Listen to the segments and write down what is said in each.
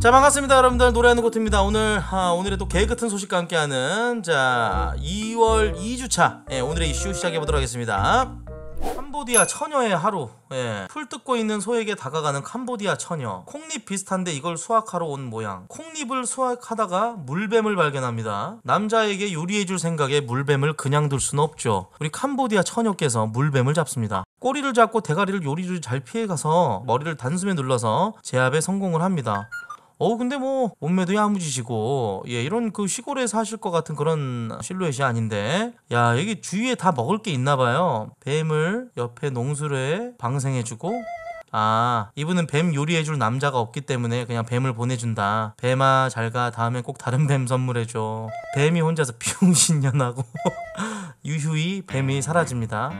자, 반갑습니다 여러분들. 노래하는 고트입니다. 오늘 오늘의 또 개그 같은 소식과 함께하는, 자 2월 2주차 예, 오늘의 이슈 시작해보도록 하겠습니다. 캄보디아 처녀의 하루. 예. 풀 뜯고 있는 소에게 다가가는 캄보디아 처녀. 콩잎 비슷한데 이걸 수확하러 온 모양. 콩잎을 수확하다가 물뱀을 발견합니다. 남자에게 요리해줄 생각에 물뱀을 그냥 둘 수는 없죠. 우리 캄보디아 처녀께서 물뱀을 잡습니다. 꼬리를 잡고 대가리를 요리를 잘 피해가서 머리를 단숨에 눌러서 제압에 성공을 합니다. 근데 뭐 몸매도 야무지시고, 예, 이런 그 시골에 사실 것 같은 그런 실루엣이 아닌데, 야, 여기 주위에 다 먹을 게 있나봐요. 뱀을 옆에 농수레에 방생해주고, 아, 이분은 뱀 요리해줄 남자가 없기 때문에 그냥 뱀을 보내준다. 뱀아 잘가, 다음에 꼭 다른 뱀 선물해줘. 뱀이 혼자서 비웅신년하고 유휴히 뱀이 사라집니다.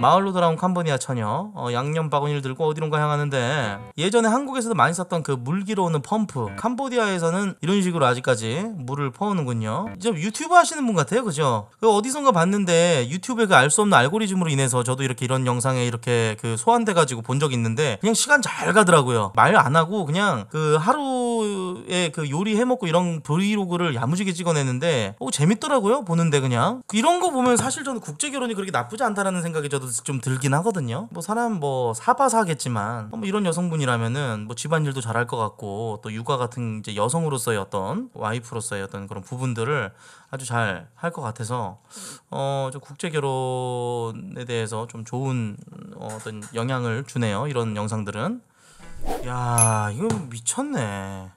마을로 돌아온 캄보디아 처녀. 양념 바구니를 들고 어디론가 향하는데, 예전에 한국에서도 많이 썼던 그 물기로 오는 펌프, 캄보디아에서는 이런 식으로 아직까지 물을 퍼오는군요. 이제 유튜브 하시는 분 같아요, 그죠? 어디선가 봤는데 유튜브의 그 알 수 없는 알고리즘으로 인해서 저도 이렇게 이런 영상에 이렇게 그 소환돼가지고 본 적이 있는데, 그냥 시간 잘 가더라고요. 말 안 하고 그냥 그 하루에 그 요리 해먹고 이런 브이로그를 야무지게 찍어내는데 재밌더라고요, 보는데. 그냥 이런 거 보면 사실 저는 국제결혼이 그렇게 나쁘지 않다라는 생각이 저도 좀 들긴 하거든요. 뭐 사람 뭐 사봐서 하겠지만, 뭐 이런 여성분이라면은 뭐 집안일도 잘할 것 같고, 또 육아 같은 이제 여성으로서의 어떤 와이프로서의 어떤 그런 부분들을 아주 잘 할 것 같아서, 저 국제결혼에 대해서 좀 좋은 어떤 영향을 주네요, 이런 영상들은. 야, 이거 미쳤네.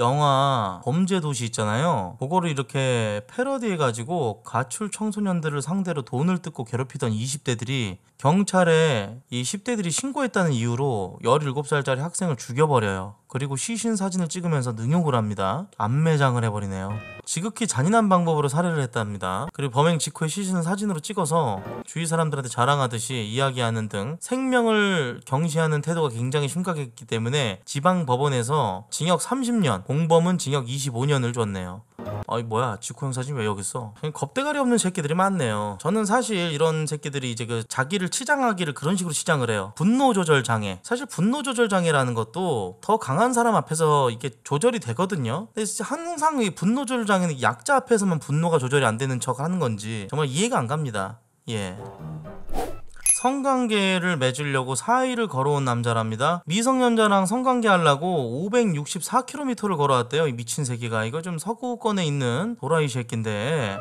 영화 범죄도시 있잖아요. 그거를 이렇게 패러디해가지고 가출 청소년들을 상대로 돈을 뜯고 괴롭히던 20대들이 경찰에 이 10대들이 신고했다는 이유로 17살짜리 학생을 죽여버려요. 그리고 시신 사진을 찍으면서 능욕을 합니다. 암매장을 해버리네요. 지극히 잔인한 방법으로 살해를 했답니다. 그리고 범행 직후에 시신을 사진으로 찍어서 주위 사람들한테 자랑하듯이 이야기하는 등 생명을 경시하는 태도가 굉장히 심각했기 때문에 지방법원에서 징역 30년, 공범은 징역 25년을 줬네요. 아이 뭐야, 직후형 사진 왜 여기 있어? 겁대가리 없는 새끼들이 많네요. 저는 사실 이런 새끼들이 이제 그 자기를 치장하기를 그런 식으로 치장을 해요. 분노조절장애. 사실 분노조절장애라는 것도 더 강한 사람 앞에서 이게 조절이 되거든요. 근데 항상 이 분노조절장애는 약자 앞에서만 분노가 조절이 안 되는 척 하는 건지 정말 이해가 안 갑니다. 예. 성관계를 맺으려고 사이를 걸어온 남자랍니다. 미성년자랑 성관계 하려고 564km를 걸어왔대요. 이 미친 새끼가. 이거 좀 서구권에 있는 도라이 새끼인데,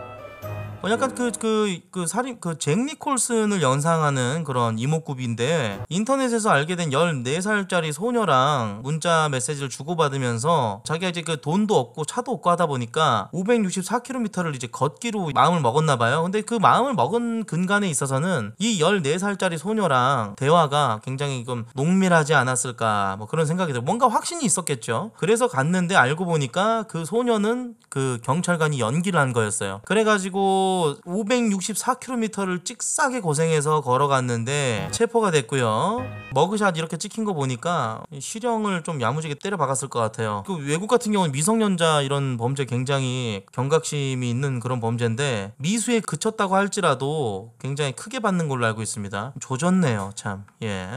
약간 그 살인 그 잭 니콜슨을 연상하는 그런 이목구비인데, 인터넷에서 알게 된 14살짜리 소녀랑 문자 메시지를 주고받으면서 자기가 이제 그 돈도 없고 차도 없고 하다 보니까 564km를 이제 걷기로 마음을 먹었나 봐요. 근데 그 마음을 먹은 근간에 있어서는 이 14살짜리 소녀랑 대화가 굉장히 좀 농밀하지 않았을까, 뭐 그런 생각이 들어요. 뭔가 확신이 있었겠죠. 그래서 갔는데 알고 보니까 그 소녀는 그 경찰관이 연기를 한 거였어요. 그래가지고 564km를 찍싸게 고생해서 걸어갔는데 체포가 됐고요. 머그샷 이렇게 찍힌 거 보니까 실형을 좀 야무지게 때려박았을 것 같아요. 그 외국 같은 경우는 미성년자 이런 범죄 굉장히 경각심이 있는 그런 범죄인데, 미수에 그쳤다고 할지라도 굉장히 크게 받는 걸로 알고 있습니다. 조졌네요, 참. 예.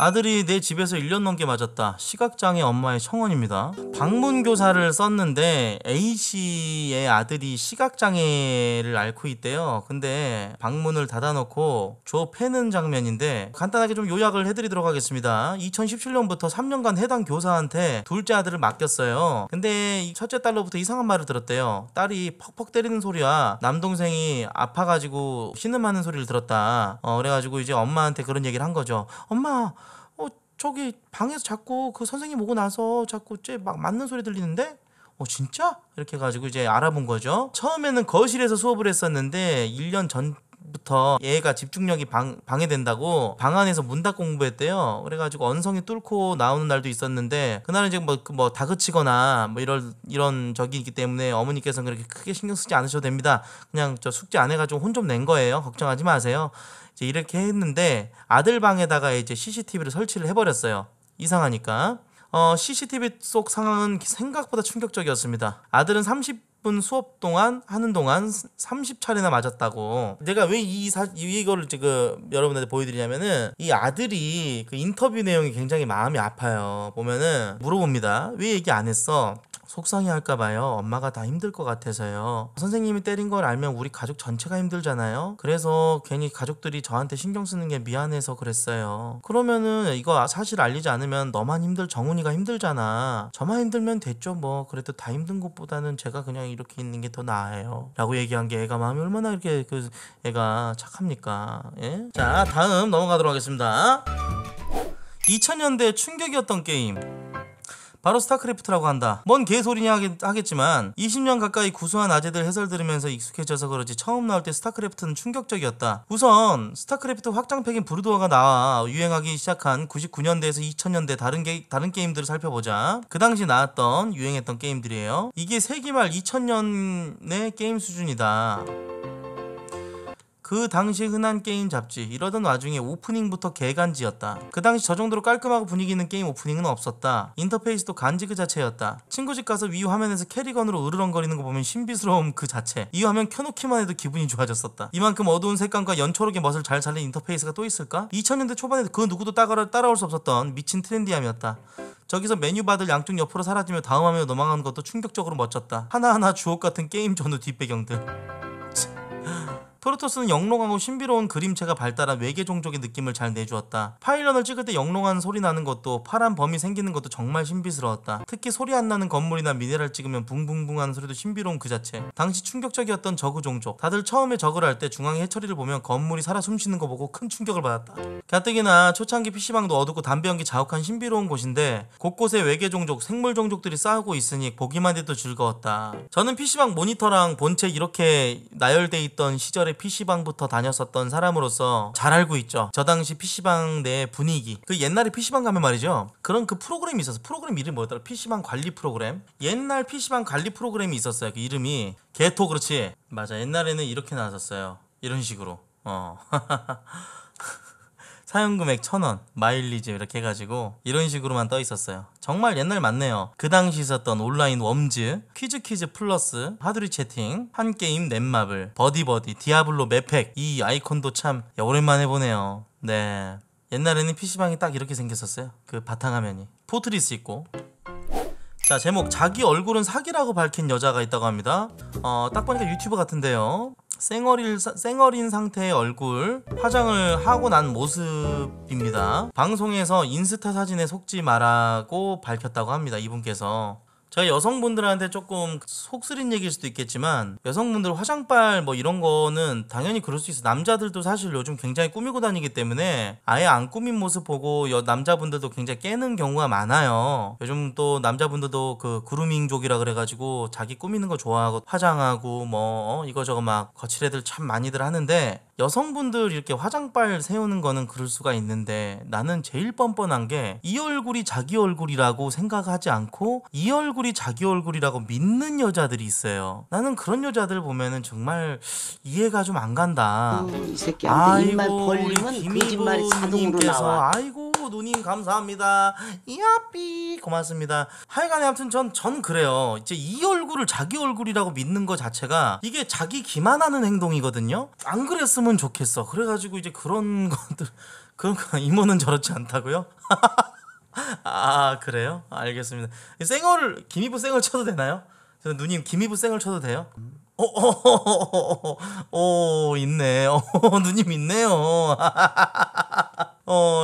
아들이 내 집에서 1년 넘게 맞았다. 시각장애 엄마의 청원입니다. 방문교사를 썼는데 A씨의 아들이 시각장애를 앓고 있대요. 근데 방문을 닫아놓고 줘 패는 장면인데, 간단하게 좀 요약을 해드리도록 하겠습니다. 2017년부터 3년간 해당 교사한테 둘째 아들을 맡겼어요. 근데 첫째 딸로부터 이상한 말을 들었대요. 딸이 퍽퍽 때리는 소리와 남동생이 아파가지고 신음하는 소리를 들었다. 그래가지고 이제 엄마한테 그런 얘기를 한 거죠. 엄마, 저기 방에서 자꾸 그 선생님 오고 나서 자꾸 쟤 막 맞는 소리 들리는데? 진짜? 이렇게 해가지고 이제 알아본 거죠. 처음에는 거실에서 수업을 했었는데 1년 전부터 얘가 집중력이 방해된다고 방 안에서 문 닫고 공부했대요. 그래가지고 언성이 뚫고 나오는 날도 있었는데, 그날은 이제 뭐 다그치거나 뭐 이런 적이 있기 때문에 어머니께서는 그렇게 크게 신경 쓰지 않으셔도 됩니다. 그냥 저 숙제 안 해가지고 혼 좀 낸 거예요. 걱정하지 마세요. 이렇게 했는데 아들 방에다가 이제 CCTV를 설치를 해버렸어요. 이상하니까. CCTV 속 상황은 생각보다 충격적이었습니다. 아들은 30 30분 수업 동안 하는 동안 30차례나 맞았다고. 내가 왜 이거를 지금 여러분한테 보여드리냐면은, 이 아들이 그 인터뷰 내용이 굉장히 마음이 아파요. 보면은 물어봅니다. 왜 얘기 안 했어? 속상해 할까봐요. 엄마가 다 힘들 것 같아서요. 선생님이 때린 걸 알면 우리 가족 전체가 힘들잖아요. 그래서 괜히 가족들이 저한테 신경 쓰는 게 미안해서 그랬어요. 그러면은 이거 사실 알리지 않으면 너만 힘들, 정훈이가 힘들잖아. 저만 힘들면 됐죠 뭐. 그래도 다 힘든 것보다는 제가 그냥 이렇게 있는 게 더 나아요. 라고 얘기한 게 애가 마음이 얼마나 이렇게 그 애가 착합니까? 예? 자, 다음 넘어가도록 하겠습니다. 2000년대 충격이었던 게임. 바로 스타크래프트라고 한다. 뭔 개소리냐 하겠지만 20년 가까이 구수한 아재들 해설 들으면서 익숙해져서 그러지 처음 나올 때 스타크래프트는 충격적이었다. 우선 스타크래프트 확장팩인 브루드워가 나와 유행하기 시작한 99년대에서 2000년대 다른 게임들을 살펴보자. 그 당시 나왔던 유행했던 게임들이에요. 이게 세기 말 2000년의 게임 수준이다. 그 당시 흔한 게임 잡지. 이러던 와중에 오프닝부터 개간지였다. 그 당시 저 정도로 깔끔하고 분위기 있는 게임 오프닝은 없었다. 인터페이스도 간지 그 자체였다. 친구 집 가서 위 화면에서 캐리건으로 으르렁거리는 거 보면 신비스러움 그 자체. 이 화면 켜놓기만 해도 기분이 좋아졌었다. 이만큼 어두운 색감과 연초록의 멋을 잘 살린 인터페이스가 또 있을까? 2000년대 초반에 그 누구도 따라올 수 없었던 미친 트렌디함이었다. 저기서 메뉴바들 양쪽 옆으로 사라지며 다음 화면으로 넘어가는 것도 충격적으로 멋졌다. 하나하나 주옥 같은 게임 전후 뒷배경들. 프로토스는 영롱하고 신비로운 그림체가 발달한 외계 종족의 느낌을 잘 내주었다. 파일런을 찍을 때 영롱한 소리 나는 것도 파란 범이 생기는 것도 정말 신비스러웠다. 특히 소리 안 나는 건물이나 미네랄 찍으면 붕붕붕 하는 소리도 신비로운 그 자체. 당시 충격적이었던 저그 종족. 다들 처음에 저그를 할 때 중앙의 해처리를 보면 건물이 살아 숨쉬는 거 보고 큰 충격을 받았다. 가뜩이나 초창기 PC방도 어둡고 담배 연기 자욱한 신비로운 곳인데 곳곳에 외계 종족, 생물 종족들이 싸우고 있으니 보기만 해도 즐거웠다. 저는 PC방 모니터랑 본책 이렇게 나열돼 있던 시절에 PC방부터 다녔었던 사람으로서 잘 알고 있죠. 저 당시 PC방 내 분위기. 그 옛날에 PC방 가면 말이죠. 그런 그 프로그램이 있었어요. 프로그램 이름이 뭐였더라? PC방 관리 프로그램. 옛날 PC방 관리 프로그램이 있었어요. 그 이름이 개토. 그렇지. 맞아. 옛날에는 이렇게 나왔었어요. 이런 식으로. 사용금액 1000원, 마일리지 이렇게 해가지고 이런 식으로만 떠 있었어요. 정말 옛날 맞네요. 그 당시 있었던 온라인 웜즈, 퀴즈퀴즈 플러스, 하두리 채팅, 한게임 넷마블, 버디버디, 디아블로 맵팩. 이 아이콘도 참 오랜만에 보네요. 네, 옛날에는 PC방이 딱 이렇게 생겼었어요. 그 바탕화면이. 포트리스 있고. 자, 제목. 자기 얼굴은 사기라고 밝힌 여자가 있다고 합니다. 딱 보니까 유튜버 같은데요. 쌩얼인 상태의 얼굴, 화장을 하고 난 모습입니다. 방송에서 인스타 사진에 속지 마라고 밝혔다고 합니다. 이분께서. 제가 여성분들한테 조금 속쓰린 얘기일 수도 있겠지만 여성분들 화장빨 뭐 이런 거는 당연히 그럴 수 있어요. 남자들도 사실 요즘 굉장히 꾸미고 다니기 때문에 아예 안 꾸민 모습 보고 남자분들도 굉장히 깨는 경우가 많아요. 요즘 또 남자분들도 그 그루밍족이라 그래가지고 자기 꾸미는 거 좋아하고 화장하고 뭐 이거저거 막 거칠애들 참 많이들 하는데, 여성분들 이렇게 화장빨 세우는 거는 그럴 수가 있는데 나는 제일 뻔뻔한 게 이 얼굴이 자기 얼굴이라고 생각하지 않고 이 얼굴이 자기 얼굴이라고 믿는 여자들이 있어요. 나는 그런 여자들 보면은 정말 이해가 좀 안 간다. 이 새끼한테 입만 벌리면 거짓말이 자동으로 나와. 아이고 누님 감사합니다. 이야삐 고맙습니다. 하여간에 아무튼 전 그래요. 이제 이 얼굴을 자기 얼굴이라고 믿는 거 자체가 이게 자기 기만하는 행동이거든요. 안 그랬으면 좋겠어. 그래가지고 이제 그런 것들, 그런 거. 이모는 저렇지 않다고요? 아 그래요? 알겠습니다. 쌩얼, 김이부 쌩얼 쳐도 되나요? 저 누님 김이부 쌩얼 쳐도 돼요? 오 있네. 누님 있네요.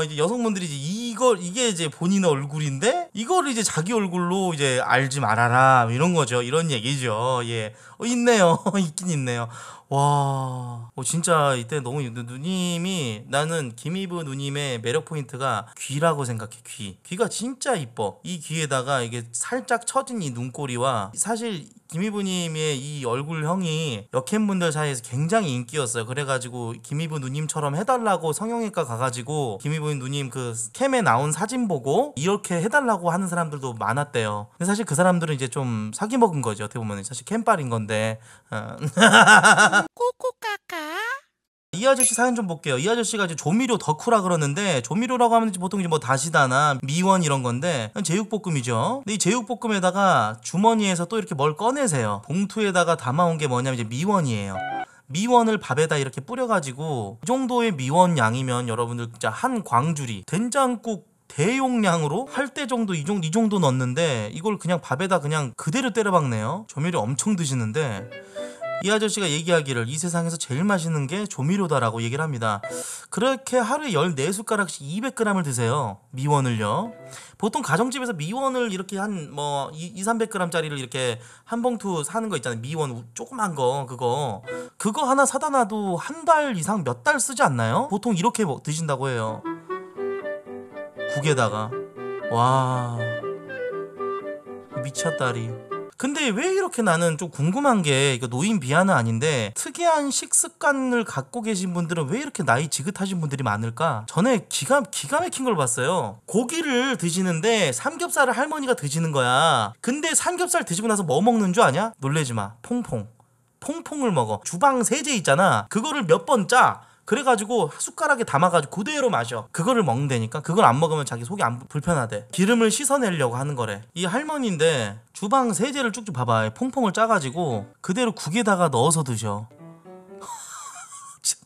이제 여성분들이 이제 이게 이제 본인의 얼굴인데 이걸 이제 자기 얼굴로 이제 알지 말아라 이런 거죠. 이런 얘기죠. 예. 있네요. 있긴 있네요. 와, 진짜 이때 너무 누님이, 나는 김이브 누님의 매력 포인트가 귀라고 생각해. 귀가 진짜 이뻐. 이 귀에다가 이게 살짝 처진 이 눈꼬리와, 사실 김이브 님의 이 얼굴형이 여캠분들 사이에서 굉장히 인기였어요. 그래가지고 김이브 누님처럼 해달라고 성형외과 가가지고 김이브 누님 그 캠에 나온 사진 보고 이렇게 해달라고 하는 사람들도 많았대요. 근데 사실 그 사람들은 이제 좀 사기 먹은 거죠. 어떻게 보면 사실 캠빨인 건데. 꼬꼬까까 이 아저씨 사연 좀 볼게요. 이 아저씨가 이제 조미료 덕후라 그러는데, 조미료라고 하면 보통 이제 뭐 다시다나 미원 이런 건데, 제육볶음이죠. 근데 이 제육볶음에다가 주머니에서 또 이렇게 뭘 꺼내세요. 봉투에다가 담아온 게 뭐냐면 이제 미원이에요. 미원을 밥에다 이렇게 뿌려가지고, 이 정도의 미원 양이면 여러분들 진짜 한 광주리 된장국 대용량으로 할 때 정도 이 정도 넣는데, 이걸 그냥 밥에다 그냥 그대로 때려박네요. 조미료 엄청 드시는데, 이 아저씨가 얘기하기를 이 세상에서 제일 맛있는 게 조미료다라고 얘기를 합니다. 그렇게 하루에 14숟가락씩 200g을 드세요. 미원을요. 보통 가정집에서 미원을 이렇게 한 뭐 200~300g짜리를 이렇게 한 봉투 사는 거 있잖아요. 미원 조그만 거 그거 하나 사다 놔도 한 달 이상 몇 달 쓰지 않나요? 보통 이렇게 드신다고 해요. 국에다가. 와, 미쳤다리. 근데 왜 이렇게 나는 좀 궁금한 게, 이거 노인 비하는 아닌데, 특이한 식습관을 갖고 계신 분들은 왜 이렇게 나이 지긋하신 분들이 많을까? 전에 기가 막힌 걸 봤어요. 고기를 드시는데 삼겹살을 할머니가 드시는 거야. 근데 삼겹살 드시고 나서 뭐 먹는 줄 아냐? 놀래지 마. 퐁퐁을 먹어. 주방 세제 있잖아, 그거를 몇 번 짜. 그래가지고 숟가락에 담아가지고 그대로 마셔. 그거를 먹는다니까. 그걸 안 먹으면 자기 속이 안 불편하대. 기름을 씻어내려고 하는 거래. 이 할머니인데 주방 세제를 쭉쭉 봐봐. 퐁퐁을 짜가지고 그대로 국에다가 넣어서 드셔.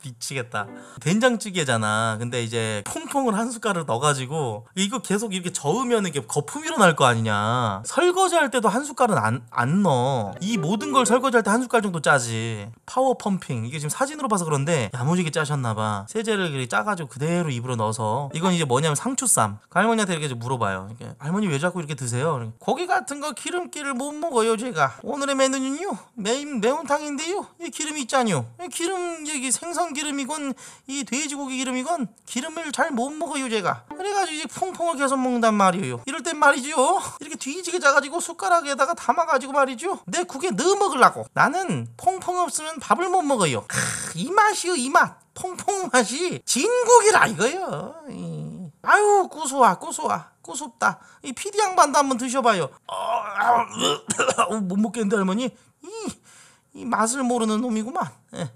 미치겠다. 된장찌개잖아. 근데 이제 퐁퐁을 한 숟가락 넣어가지고, 이거 계속 이렇게 저으면 이게 거품이 일어날 거 아니냐. 설거지할 때도 한 숟갈은 안 넣어. 이 모든 걸 설거지할 때 한 숟갈 정도 짜지. 파워 펌핑. 이게 지금 사진으로 봐서 그런데 야무지게 짜셨나봐. 세제를 이렇게 짜가지고 그대로 입으로 넣어서. 이건 이제 뭐냐면 상추쌈. 그 할머니한테 이렇게 물어봐요. 이렇게, 할머니 왜 자꾸 이렇게 드세요? 고기 같은 거 기름기를 못 먹어요 제가. 오늘의 메뉴는요, 매운탕인데요, 이 기름이 있잖요. 기름 여기 생선 기름이건 이 돼지고기 기름이건 기름을 잘 못 먹어요 제가. 그래가지고 이제 퐁퐁을 계속 먹는단 말이에요. 이럴 땐 말이죠, 이렇게 뒤지게 짜가지고 숟가락에다가 담아가지고 말이죠, 내 국에 넣어 먹으려고. 나는 퐁퐁 없으면 밥을 못 먹어요. 이 맛이요, 이 맛. 퐁퐁 맛이 진국이라 이거요. 아유, 고소하다. 이 피디 양반도 한번 드셔봐요. 못 먹겠는데 할머니. 이 맛을 모르는 놈이구만. 예.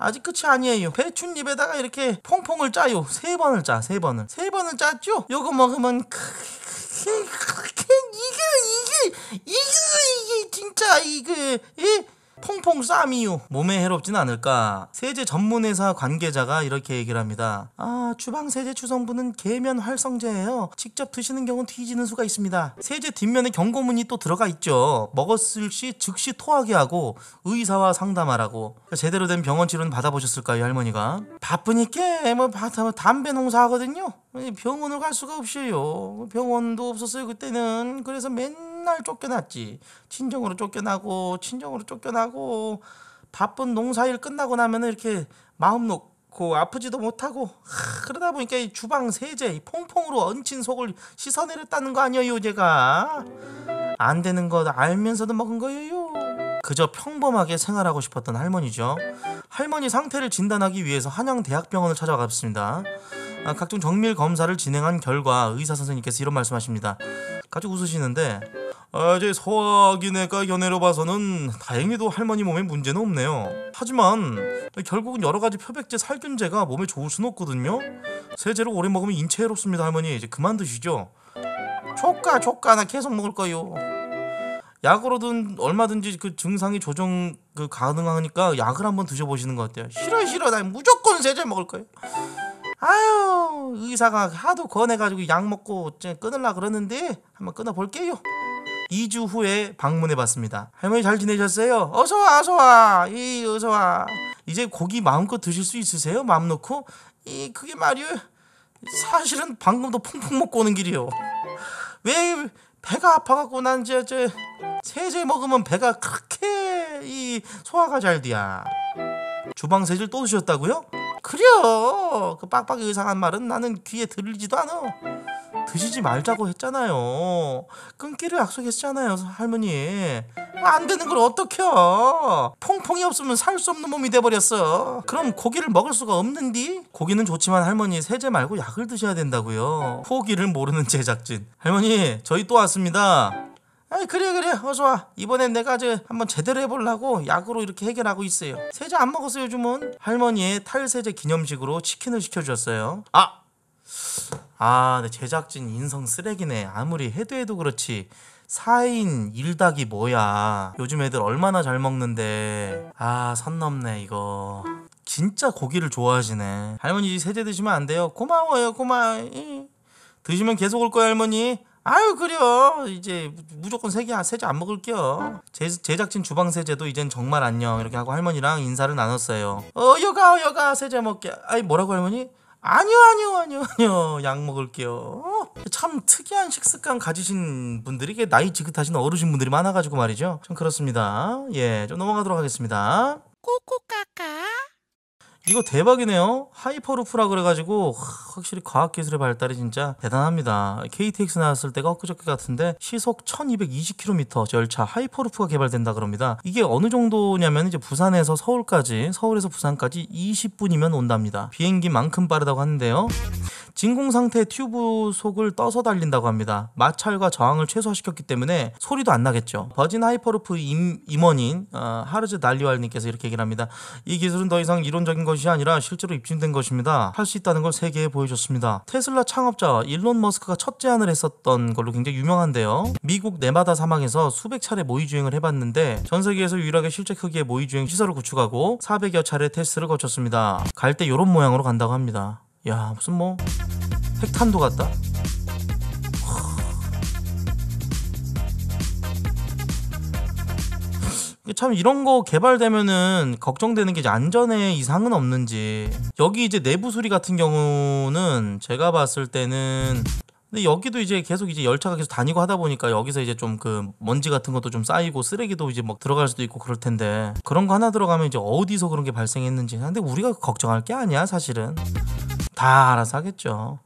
아직 끝이 아니에요. 배춧잎에다가 이렇게 퐁퐁을 짜요. 3번을 짜. 3번을. 3번을 짰죠? 요거 먹으면 이게 진짜 이게 퐁퐁 쌈이요. 몸에 해롭진 않을까. 세제 전문회사 관계자가 이렇게 얘기를 합니다. 아, 주방 세제 추성분은 계면 활성제예요. 직접 드시는 경우 뒤지는 수가 있습니다. 세제 뒷면에 경고문이 또 들어가 있죠. 먹었을 시 즉시 토하게 하고 의사와 상담하라고. 제대로 된 병원 치료는 받아보셨을까요, 할머니가? 바쁘니까 뭐 담배 농사하거든요. 병원을 갈 수가 없어요. 병원도 없었어요 그때는. 그래서 맨날 쫓겨났지. 친정으로 쫓겨나고 바쁜 농사일 끝나고 나면 이렇게 마음 놓고 아프지도 못하고. 그러다 보니까 이 주방 세제 이 퐁퐁으로 얹힌 속을 씻어내렸다는 거 아니에요 제가. 안 되는 거 알면서도 먹은 거예요. 그저 평범하게 생활하고 싶었던 할머니죠. 할머니 상태를 진단하기 위해서 한양대학병원을 찾아갔습니다. 각종 정밀 검사를 진행한 결과 의사 선생님께서 이런 말씀하십니다. 가지고 웃으시는데, 이제 소아기내과 견해로 봐서는 다행히도 할머니 몸에 문제는 없네요. 하지만 결국은 여러 가지 표백제, 살균제가 몸에 좋을 순 없거든요. 세제로 오래 먹으면 인체 해롭습니다 할머니. 이제 그만 드시죠. 조카 나 계속 먹을 거요. 약으로든 얼마든지 그 증상이 조정 가능하니까 약을 한번 드셔보시는 거 어때요? 싫어 나 무조건 세제 먹을 거예요. 아유, 의사가 하도 권해가지고 약 먹고 끊으려고 그러는데 한번 끊어볼게요. 2주 후에 방문해봤습니다. 할머니 잘 지내셨어요? 어서와. 이제 고기 마음껏 드실 수 있으세요? 마음 놓고? 그게 말이요, 사실은 방금도 퐁퐁 먹고 오는 길이요. 왜 배가 아파갖고 난 이제 세제 먹으면 배가 그렇게 소화가 잘 돼야. 주방 세제를 또 드셨다고요? 그래요. 그 빡빡이 의상한 말은 나는 귀에 들리지도 않아. 드시지 말자고 했잖아요. 끊기를 약속했잖아요 할머니. 안 되는 걸 어떡해요. 퐁퐁이 없으면 살 수 없는 몸이 돼버렸어. 그럼 고기를 먹을 수가 없는디? 고기는 좋지만 할머니, 세제 말고 약을 드셔야 된다고요. 포기를 모르는 제작진. 할머니, 저희 또 왔습니다. 아이 그래 어서 와. 이번엔 내가 이제 한번 제대로 해보려고 약으로 이렇게 해결하고 있어요. 세제 안 먹었어요 요즘은. 할머니의 탈세제 기념식으로 치킨을 시켜주셨어요. 내 제작진 인성 쓰레기네. 아무리 해도 그렇지 4인 1닭이 뭐야. 요즘 애들 얼마나 잘 먹는데. 선 넘네 이거. 진짜 고기를 좋아하시네. 할머니 세제 드시면 안 돼요. 고마워요. 드시면 계속 올 거야 할머니. 아유 그래요. 이제 무조건 세제 안 먹을게요. 제작진 주방세제도 이젠 정말 안녕 이렇게 하고 할머니랑 인사를 나눴어요. 여가 세제 먹게. 아이 뭐라고 할머니? 아니요. 약 먹을게요. 참 특이한 식습관 가지신 분들이, 이게 나이 지긋하신 어르신분들이 많아가지고 말이죠. 좀 그렇습니다. 예, 좀 넘어가도록 하겠습니다. 꼬꼬까까. 이거 대박이네요. 하이퍼루프라 그래가지고 확실히 과학기술의 발달이 진짜 대단합니다. KTX 나왔을 때가 엊그저께 같은데 시속 1220km 열차 하이퍼루프가 개발된다 그럽니다. 이게 어느 정도냐면 이제 부산에서 서울까지, 서울에서 부산까지 20분이면 온답니다. 비행기만큼 빠르다고 하는데요. 진공 상태의 튜브 속을 떠서 달린다고 합니다. 마찰과 저항을 최소화시켰기 때문에 소리도 안 나겠죠. 버진 하이퍼루프 임원인 하르즈 달리왈 님께서 이렇게 얘기를 합니다. 이 기술은 더 이상 이론적인 것이 아니라 실제로 입증된 것입니다. 할 수 있다는 걸 세계에 보여줬습니다. 테슬라 창업자 일론 머스크가 첫 제안을 했었던 걸로 굉장히 유명한데요. 미국 네바다 사막에서 수백 차례 모의주행을 해봤는데 전 세계에서 유일하게 실제 크기의 모의주행 시설을 구축하고 400여 차례 테스트를 거쳤습니다. 갈 때 요런 모양으로 간다고 합니다. 야 무슨 뭐 핵탄두 같다? 참 이런 거 개발되면은 걱정되는 게 이제 안전에 이상은 없는지. 여기 이제 내부 수리 같은 경우는 제가 봤을 때는, 근데 여기도 이제 계속 열차가 계속 다니고 하다 보니까 여기서 이제 좀 그 먼지 같은 것도 좀 쌓이고 쓰레기도 이제 막 들어갈 수도 있고 그럴 텐데, 그런 거 하나 들어가면 이제 어디서 그런 게 발생했는지. 근데 우리가 걱정할 게 아니야 사실은. 다 알아서 하겠죠.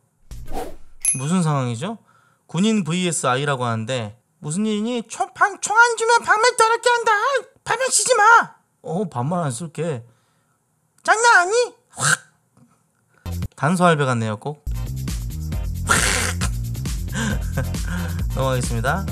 무슨 상황이죠? 군인 vs 아이라고 하는데 무슨 일이니? 총 안 주면 방면 더럽게 한다. 방면 치지 마. 반말 안 쓸게. 장난 아니? 확. 단소 할배 같네요 꼭. 넘어가겠습니다.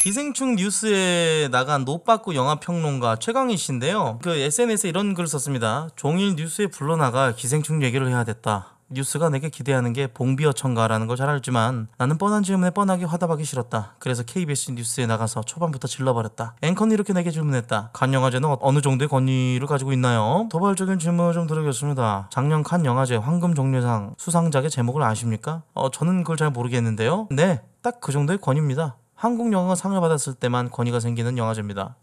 기생충 뉴스에 나간 노빠꾸 영화평론가 최강희 씨인데요. 그 SNS에 이런 글을 썼습니다. 종일 뉴스에 불러나가 기생충 얘기를 해야 됐다. 뉴스가 내게 기대하는 게 봉비어천가라는 걸 잘 알지만 나는 뻔한 질문에 뻔하게 화답하기 싫었다. 그래서 KBS 뉴스에 나가서 초반부터 질러버렸다. 앵커는 이렇게 내게 질문했다. 칸 영화제는 어느 정도의 권위를 가지고 있나요? 도발적인 질문을 좀 드리겠습니다. 작년 칸 영화제 황금 종려상 수상작의 제목을 아십니까? 저는 그걸 잘 모르겠는데요. 네, 딱 그 정도의 권위입니다. 한국 영화가 상을 받았을 때만 권위가 생기는 영화제입니다.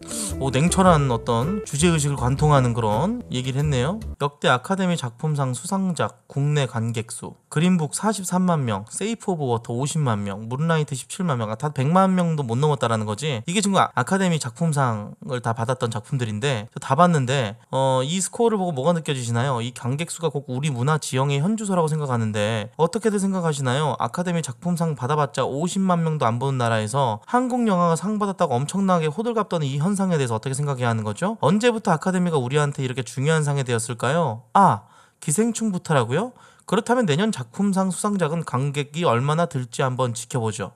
냉철한 어떤 주제의식을 관통하는 그런 얘기를 했네요. 역대 아카데미 작품상 수상작 국내 관객수 그린북 43만 명, 세이프 오브 워터 50만 명, 문라이트 17만 명, 다 100만 명도 못 넘었다라는 거지. 이게 지금 아카데미 작품상을 다 받았던 작품들인데 다 봤는데 이 스코어를 보고 뭐가 느껴지시나요? 이 관객수가 꼭 우리 문화 지형의 현주소라고 생각하는데 어떻게들 생각하시나요? 아카데미 작품상 받아봤자 50만 명도 안 보는 나라에서 한국 영화가 상 받았다고 엄청나게 호들갑더니 이 현상에 대해서 어떻게 생각해야 하는 거죠? 언제부터 아카데미가 우리한테 이렇게 중요한 상이 되었을까요? 기생충부터라고요? 그렇다면 내년 작품상 수상작은 관객이 얼마나 들지 한번 지켜보죠.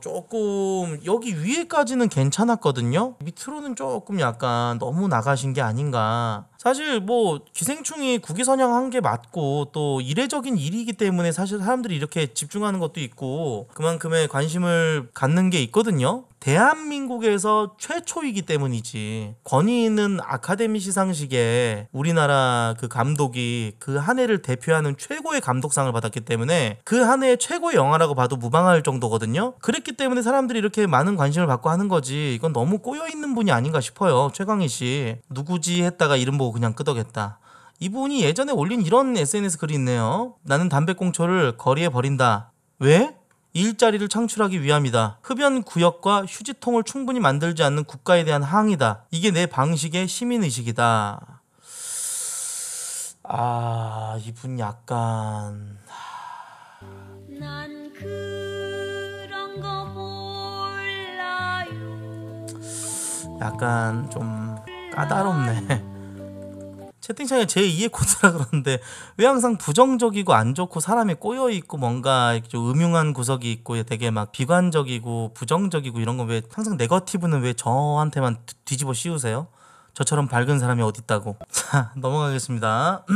조금 여기 위에까지는 괜찮았거든요. 밑으로는 조금 약간 너무 나가신 게 아닌가. 사실 기생충이 국위선양한 게 맞고 또 이례적인 일이기 때문에 사실 사람들이 이렇게 집중하는 것도 있고 그만큼의 관심을 갖는 게 있거든요. 대한민국에서 최초이기 때문이지. 권위 있는 아카데미 시상식에 우리나라 그 감독이 그 한 해를 대표하는 최고의 감독상을 받았기 때문에 그 한 해의 최고의 영화라고 봐도 무방할 정도거든요. 그랬기 때문에 사람들이 이렇게 많은 관심을 받고 하는 거지. 이건 너무 꼬여있는 분이 아닌가 싶어요. 최강희 씨 누구지 했다가 이름 보고 그냥 끄덕였다. 이분이 예전에 올린 이런 SNS 글이 있네요. 나는 담배꽁초를 거리에 버린다. 왜? 일자리를 창출하기 위함이다. 흡연 구역과 휴지통을 충분히 만들지 않는 국가에 대한 항의다. 이게 내 방식의 시민의식이다. 이분 약간... 난 그런 거 몰라요. 약간 좀 까다롭네. 채팅창에 제2의 코드라 그러는데 왜 항상 부정적이고 안 좋고 사람이 꼬여있고 뭔가 좀 음흉한 구석이 있고 되게 막 비관적이고 부정적이고 이런 건 왜 항상 네거티브는 왜 저한테만 뒤집어 씌우세요? 저처럼 밝은 사람이 어딨다고. 자, 넘어가겠습니다.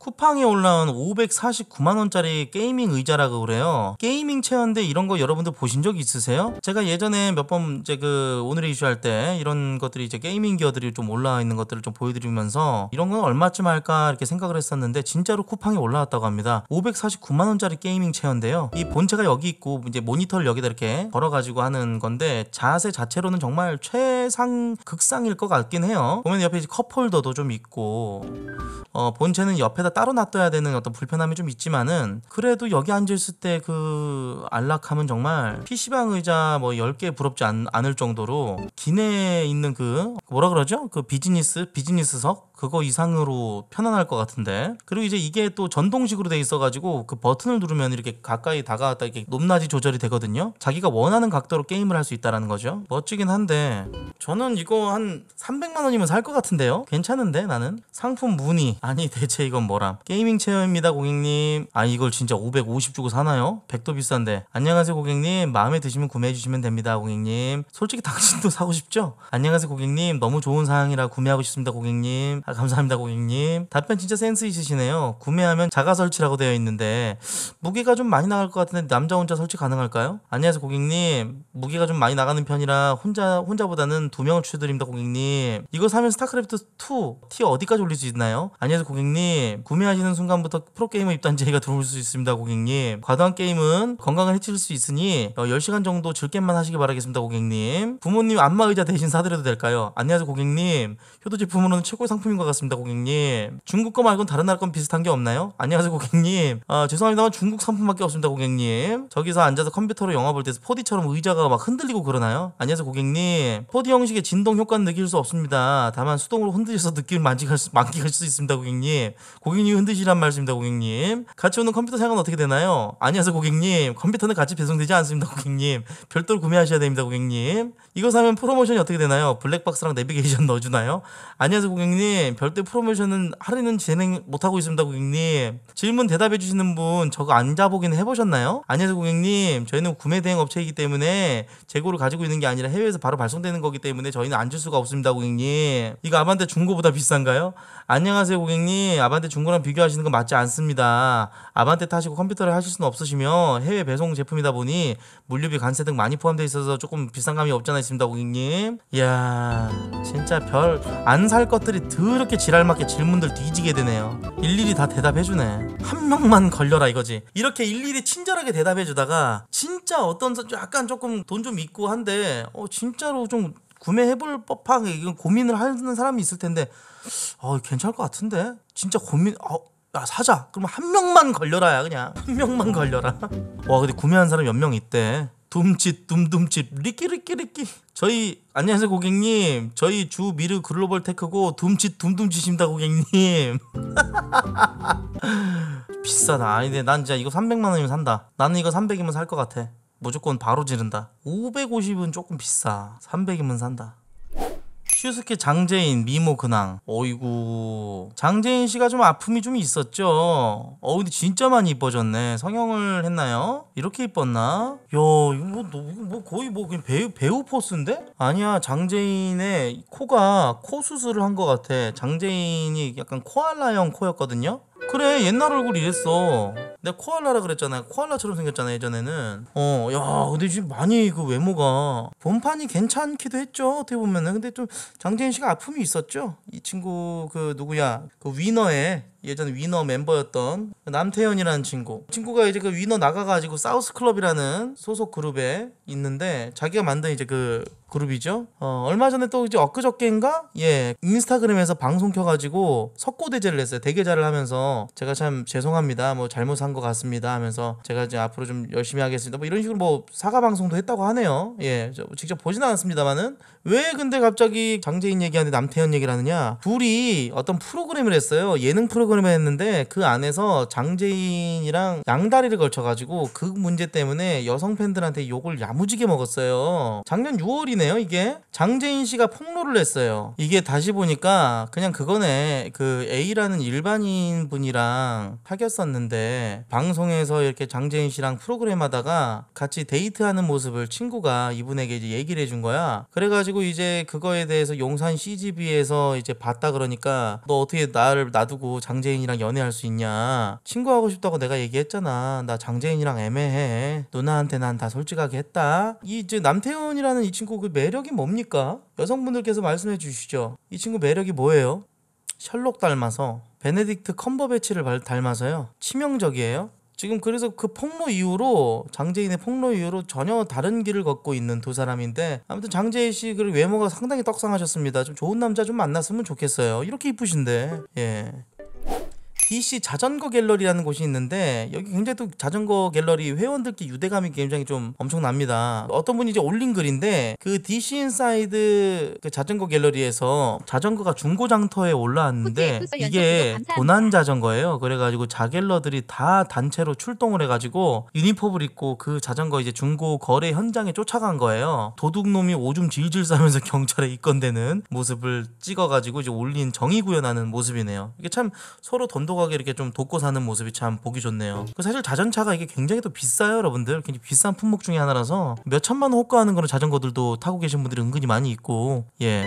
쿠팡에 올라온 549만원짜리 게이밍 의자라고 그래요. 게이밍 체어인데 이런 거 여러분들 보신 적 있으세요? 제가 예전에 몇 번 이제 그 오늘의 이슈 할 때 이런 것들이 이제 게이밍 기어들이 좀 올라와 있는 것들을 좀 보여드리면서 이런 건 얼마쯤 할까 이렇게 생각을 했었는데 진짜로 쿠팡에 올라왔다고 합니다. 549만원짜리 게이밍 체어인데요. 이 본체가 여기 있고 이제 모니터를 여기다 이렇게 걸어가지고 하는 건데 자세 자체로는 정말 최상 극상일 것 같긴 해요. 보면 옆에 이제 컵홀더도 좀 있고 본체는 옆에다 따로 놔둬야 되는 어떤 불편함이 좀 있지만은 그래도 여기 앉아있을 때 그 안락함은 정말 PC방 의자 뭐 10개 부럽지 않을 정도로 기내에 있는 그 뭐라 그러죠? 그 비즈니스석? 그거 이상으로 편안할 것 같은데. 그리고 이제 이게 또 전동식으로 돼 있어가지고 그 버튼을 누르면 이렇게 가까이 다가갔다 이렇게 높낮이 조절이 되거든요. 자기가 원하는 각도로 게임을 할 수 있다는 거죠. 멋지긴 한데 저는 이거 한 300만원이면 살 것 같은데요. 괜찮은데 나는? 상품 문의. 아니 대체 이건 뭐람. 게이밍 체어입니다 고객님. 아 이걸 진짜 550 주고 사나요? 100도 비싼데. 안녕하세요 고객님. 마음에 드시면 구매해 주시면 됩니다 고객님. 솔직히 당신도 사고 싶죠? 안녕하세요 고객님. 너무 좋은 사항이라 구매하고 싶습니다 고객님. 아, 감사합니다 고객님. 답변 진짜 센스 있으시네요. 구매하면 자가 설치라고 되어 있는데 무게가 좀 많이 나갈 것 같은데 남자 혼자 설치 가능할까요? 안녕하세요 고객님. 무게가 좀 많이 나가는 편이라 혼자보다는 2명을 추천드립니다 고객님. 이거 사면 스타크래프트 2 티어 어디까지 올릴 수 있나요? 안녕하세요 고객님. 구매하시는 순간부터 프로게이머 입단 제의가 들어올 수 있습니다 고객님. 과도한 게임은 건강을 해칠 수 있으니 10시간 정도 즐겜만 하시길 바라겠습니다 고객님. 부모님 안마의자 대신 사드려도 될까요? 안녕하세요 고객님. 효도 제품으로는 최고의 상품 것 같습니다 고객님. 중국 거 말고는 다른 나라 건 비슷한 게 없나요? 안녕하세요 고객님. 아, 죄송합니다만 중국 상품밖에 없습니다 고객님. 저기서 앉아서 컴퓨터로 영화 볼 때 4D처럼 의자가 막 흔들리고 그러나요? 안녕하세요 고객님. 4D 형식의 진동 효과는 느낄 수 없습니다. 다만 수동으로 흔들려서 느낌을 만끽할 수 있습니다 고객님. 고객님이 흔드시란 말씀입니다 고객님. 같이 오는 컴퓨터 사용은 어떻게 되나요? 안녕하세요 고객님. 컴퓨터는 같이 배송되지 않습니다 고객님. 별도로 구매하셔야 됩니다 고객님. 이거 사면 프로모션이 어떻게 되나요? 블랙박스랑 내비게이션 넣어주나요? 안녕하세요 고객님. 별도의 프로모션은 할인은 진행 못하고 있습니다 고객님. 질문 대답해주시는 분 저거 앉아보기는 해보셨나요? 안녕하세요 고객님. 저희는 구매 대행 업체이기 때문에 재고를 가지고 있는 게 아니라 해외에서 바로 발송되는 거기 때문에 저희는 앉을 수가 없습니다 고객님. 이거 아반떼 중고보다 비싼가요? 안녕하세요 고객님. 아반떼 중고랑 비교하시는 건 맞지 않습니다. 아반떼 타시고 컴퓨터를 하실 수는 없으시며 해외 배송 제품이다 보니 물류비 관세 등 많이 포함되어 있어서 조금 비싼 감이 없잖아 있습니다 고객님. 이야 진짜 별 안 살 것들이 그렇게 지랄맞게 질문들 뒤지게 되네요. 일일이 다 대답해주네. 한 명만 걸려라 이거지. 이렇게 일일이 친절하게 대답해주다가 진짜 어떤 약간 조금 돈 좀 있고 한데 진짜로 좀 구매해볼 법하게 고민을 하는 사람이 있을 텐데 괜찮을 것 같은데? 진짜 고민... 야 사자! 그럼 한 명만 걸려라야 그냥. 한 명만 걸려라. 와 근데 구매한 사람 몇 명 있대. 둠칫 둠둠칫 리끼리끼리끼. 저희 안녕하세요 고객님. 저희 주 미르 글로벌 테크고 둠칫 둠둠칫입니다 고객님. 비싸다. 아니 근데 난 진짜 이거 300만원이면 산다. 나는 이거 300이면 살 것 같아. 무조건 바로 지른다. 550은 조금 비싸. 300이면 산다. 슈스케 장재인 미모 근황. 어이구 장재인 씨가 좀 아픔이 좀 있었죠. 근데 진짜 많이 이뻐졌네. 성형을 했나요? 이렇게 이뻤나? 야 이거 뭐 거의 뭐 그냥 배우 포스인데? 아니야 장재인의 코가 코 수술을 한 것 같아. 장재인이 약간 코알라형 코였거든요. 그래 옛날 얼굴 이랬어. 내가 코알라라 그랬잖아. 코알라처럼 생겼잖아 예전에는. 야 근데 지금 많이 그 외모가 본판이 괜찮기도 했죠 어떻게 보면은. 근데 좀 장재인 씨가 아픔이 있었죠. 이 친구 그 누구야 그 위너의 예전 위너 멤버였던 남태현이라는 친구가 이제 그 위너 나가가지고 사우스 클럽이라는 소속 그룹에 있는데 자기가 만든 이제 그 그룹이죠. 얼마 전에 또 이제 엊그저께인가 예 인스타그램에서 방송 켜가지고 석고대제를 했어요. 대계자를 하면서 제가 참 죄송합니다 뭐 잘못한 것 같습니다 하면서 제가 이제 앞으로 좀 열심히 하겠습니다 뭐 이런 식으로 뭐 사과 방송도 했다고 하네요. 예 저 직접 보진 않았습니다만은. 왜 근데 갑자기 장재인 얘기하는데 남태현 얘기를 하느냐. 둘이 어떤 프로그램을 했어요. 예능 프로그램 프로그램을 했는데 그 안에서 장재인이랑 양다리를 걸쳐가지고 그 문제 때문에 여성 팬들한테 욕을 야무지게 먹었어요. 작년 6월이네요 이게. 장재인 씨가 폭로를 했어요. 이게 다시 보니까 그냥 그거네. 그 A라는 일반인 분이랑 사귀었었는데 방송에서 이렇게 장재인 씨랑 프로그램 하다가 같이 데이트하는 모습을 친구가 이분에게 이제 얘기를 해준 거야. 그래가지고 이제 그거에 대해서 용산 CGV에서 이제 봤다 그러니까 너 어떻게 나를 놔두고 장재인이랑 연애할 수 있냐. 친구하고 싶다고 내가 얘기했잖아. 나 장재인이랑 애매해. 누나한테 난 다 솔직하게 했다. 이 이제 남태현이라는 이 친구 그 매력이 뭡니까? 여성분들께서 말씀해 주시죠. 이 친구 매력이 뭐예요? 셜록 닮아서 베네딕트 컴버배치를 닮아서요. 치명적이에요. 지금 그래서 그 폭로 이후로 장재인의 폭로 이후로 전혀 다른 길을 걷고 있는 두 사람인데 아무튼 장재인 씨 그 외모가 상당히 떡상하셨습니다. 좀 좋은 남자 좀 만났으면 좋겠어요. 이렇게 이쁘신데. 예. DC 자전거 갤러리라는 곳이 있는데 여기 굉장히 또 자전거 갤러리 회원들끼리 유대감이 굉장히 좀 엄청납니다. 어떤 분이 이제 올린 글인데 그 DC 인사이드 그 자전거 갤러리에서 자전거가 중고장터에 올라왔는데 이게 도난 자전거예요. 그래가지고 자갤러들이 다 단체로 출동을 해가지고 유니폼을 입고 그 자전거 이제 중고 거래 현장에 쫓아간 거예요. 도둑놈이 오줌 질질 싸면서 경찰에 입건되는 모습을 찍어가지고 이제 올린 정의 구현하는 모습이네요. 이게 참 서로 돈도 이렇게 좀 돕고 사는 모습이 참 보기 좋네요. 사실 자전차가 이게 굉장히 또 비싸요 여러분들. 굉장히 비싼 품목 중에 하나라서 몇 천만 원 호가하는 그런 자전거들도 타고 계신 분들이 은근히 많이 있고. 예.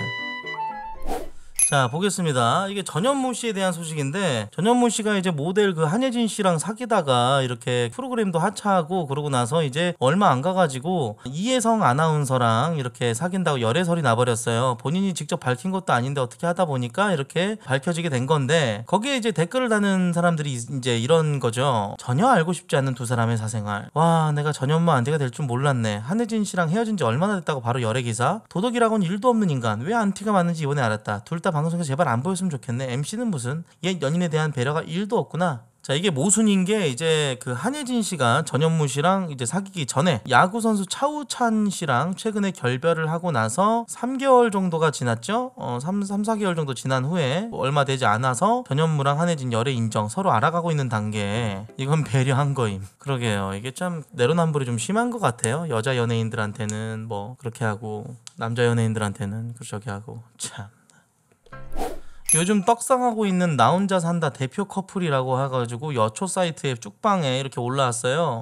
자 보겠습니다. 이게 전현무 씨에 대한 소식인데 전현무 씨가 이제 모델 그 한예진 씨랑 사귀다가 이렇게 프로그램도 하차하고 그러고 나서 이제 얼마 안 가가지고 이혜성 아나운서랑 이렇게 사귄다고 열애설이 나버렸어요. 본인이 직접 밝힌 것도 아닌데 어떻게 하다 보니까 이렇게 밝혀지게 된 건데 거기에 이제 댓글을 다는 사람들이 이제 이런 거죠. 전혀 알고 싶지 않은 두 사람의 사생활. 와 내가 전현무 안티가 될 줄 몰랐네. 한예진 씨랑 헤어진 지 얼마나 됐다고 바로 열애 기사. 도덕이라고는 일도 없는 인간. 왜 안티가 많은지 이번에 알았다. 둘 다 방송에서 제발 안 보였으면 좋겠네. MC는 무슨 옛 연인에 대한 배려가 1도 없구나. 자 이게 모순인 게 이제 그 한예진 씨가 전현무 씨랑 이제 사귀기 전에 야구 선수 차 우찬 씨랑 최근에 결별을 하고 나서 3개월 정도가 지났죠. 3-4개월 정도 지난 후에 뭐 얼마 되지 않아서 전현무랑 한예진 열애 인정 서로 알아가고 있는 단계에 이건 배려한 거임. 그러게요. 이게 참 내로남불이 좀 심한 것 같아요. 여자 연예인들한테는 뭐 그렇게 하고 남자 연예인들한테는 그렇게 하고 참. 요즘 떡상하고 있는 나 혼자 산다 대표 커플이라고 해가지고 여초 사이트에 쭉방에 이렇게 올라왔어요.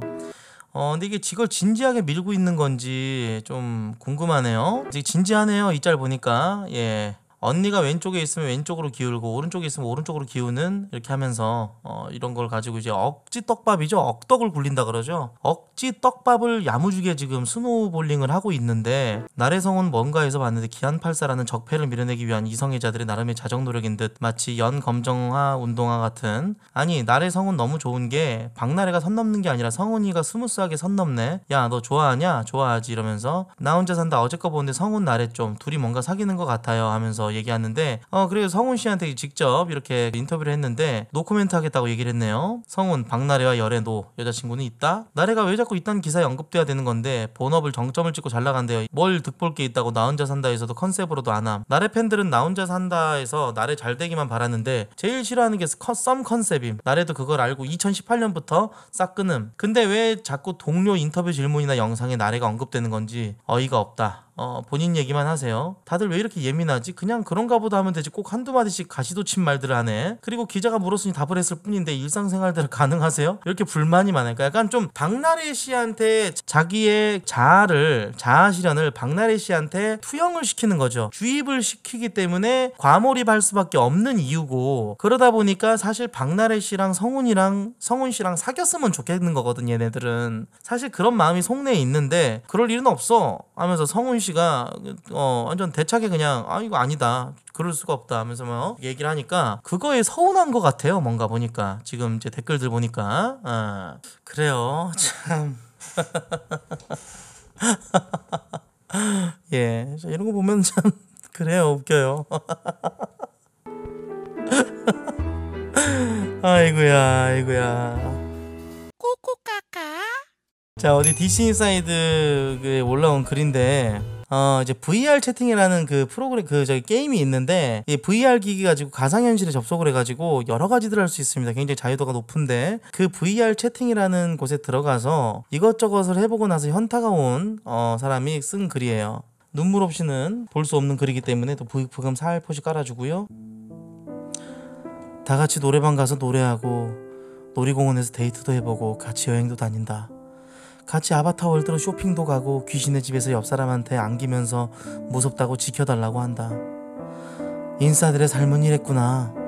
근데 이게 이걸 진지하게 밀고 있는 건지 좀 궁금하네요. 이제 진지하네요. 이 짤 보니까. 예. 언니가 왼쪽에 있으면 왼쪽으로 기울고 오른쪽에 있으면 오른쪽으로 기우는 이렇게 하면서 이런 걸 가지고 이제 억지 떡밥이죠. 억떡을 굴린다 그러죠. 억지 떡밥을 야무지게 지금 스노우볼링을 하고 있는데 나래성은 뭔가에서 봤는데 기안84라는 적폐를 밀어내기 위한 이성애자들의 나름의 자정 노력인 듯 마치 연검정화 운동화 같은. 아니 나래성은 너무 좋은 게 박나래가 선 넘는 게 아니라 성훈이가 스무스하게 선 넘네. 야 너 좋아하냐? 좋아하지 이러면서 나 혼자 산다 어제 거 보는데 성훈 나래 좀 둘이 뭔가 사귀는 것 같아요 하면서 얘기하는데 그래서 성훈 씨한테 직접 이렇게 인터뷰를 했는데 노코멘트 하겠다고 얘기를 했네요. 성훈, 박나래와 열애도 여자친구는 있다? 나래가 왜 자꾸 있다는 기사에 언급돼야 되는 건데 본업을 정점을 찍고 잘 나간대요. 뭘 득볼 게 있다고 나 혼자 산다에서도 컨셉으로도 안함. 나래 팬들은 나 혼자 산다에서 나래 잘 되기만 바라는데 제일 싫어하는 게 썸 컨셉임. 나래도 그걸 알고 2018년부터 싹 끊음. 근데 왜 자꾸 동료 인터뷰 질문이나 영상에 나래가 언급되는 건지 어이가 없다. 본인 얘기만 하세요. 다들 왜 이렇게 예민하지? 그냥 그런가 보다 하면 되지 꼭 한두 마디씩 가시도친 말들을 하네. 그리고 기자가 물었으니 답을 했을 뿐인데 일상생활들 가능하세요? 이렇게 불만이 많으니까 약간 좀 박나래 씨한테 자기의 자아실현을 박나래 씨한테 투영을 시키는 거죠. 주입을 시키기 때문에 과몰입할 수밖에 없는 이유고 그러다 보니까 사실 박나래 씨랑 성훈 씨랑 사귀었으면 좋겠는 거거든. 얘네들은 사실 그런 마음이 속내에 있는데 그럴 일은 없어 하면서 성훈 씨가 완전 대차게 그냥 아 이거 아니다 그럴 수가 없다 하면서 막 얘기를 하니까 그거에 서운한 것 같아요. 뭔가 보니까 지금 이제 댓글들 보니까 그래요 참. 예 이런 거 보면 참 그래요 웃겨요. 아이고야. 자 어디 DC 인사이드에 올라온 글인데 이제 VR 채팅이라는 그 프로그램 그 저기 게임이 있는데 이 VR 기기 가지고 가상현실에 접속을 해가지고 여러 가지들을 할 수 있습니다. 굉장히 자유도가 높은데 그 VR 채팅이라는 곳에 들어가서 이것저것을 해보고 나서 현타가 온 사람이 쓴 글이에요. 눈물 없이는 볼 수 없는 글이기 때문에 또 부익부금 살포시 깔아주고요. 다 같이 노래방 가서 노래하고 놀이공원에서 데이트도 해보고 같이 여행도 다닌다. 같이 아바타 월드로 쇼핑도 가고 귀신의 집에서 옆사람한테 안기면서 무섭다고 지켜달라고 한다. 인싸들의 삶은 이랬구나.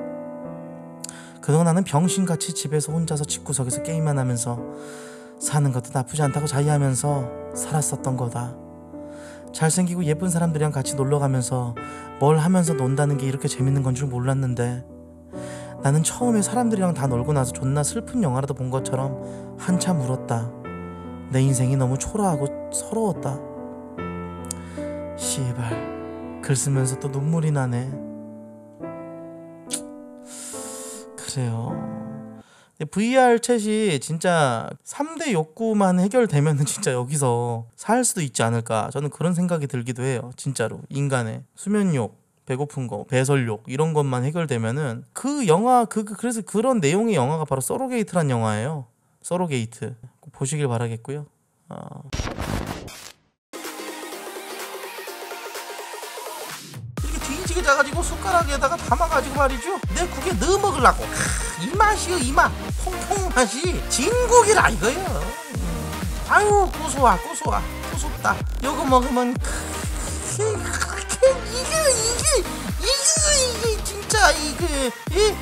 그동안 나는 병신같이 집에서 혼자서 집구석에서 게임만 하면서 사는 것도 나쁘지 않다고 자의하면서 살았었던 거다. 잘생기고 예쁜 사람들이랑 같이 놀러가면서 뭘 하면서 논다는 게 이렇게 재밌는 건 줄 몰랐는데 나는 처음에 사람들이랑 다 놀고 나서 존나 슬픈 영화라도 본 것처럼 한참 울었다. 내 인생이 너무 초라하고 서러웠다. 씨발, 글 쓰면서 또 눈물이 나네. 그래요. VR 챗이 진짜 3대 욕구만 해결되면 진짜 여기서 살 수도 있지 않을까, 저는 그런 생각이 들기도 해요. 진짜로 인간의 수면욕, 배고픈 거, 배설욕 이런 것만 해결되면은 그 영화 그래서 그런 내용의 영화가 바로 서로게이트란 영화예요. 서로게이트 꼭 보시길 바라겠고요. 이렇게 뒤지게 자가지고 숟가락에다가 담아가지고 말이죠. 내 국에 넣어 먹으려고. 이 맛이요, 이 맛. 통통 맛이 진국이라 이거예요. 아유 고소하, 고소하, 고소다. 요거 먹으면 이게 진짜 이게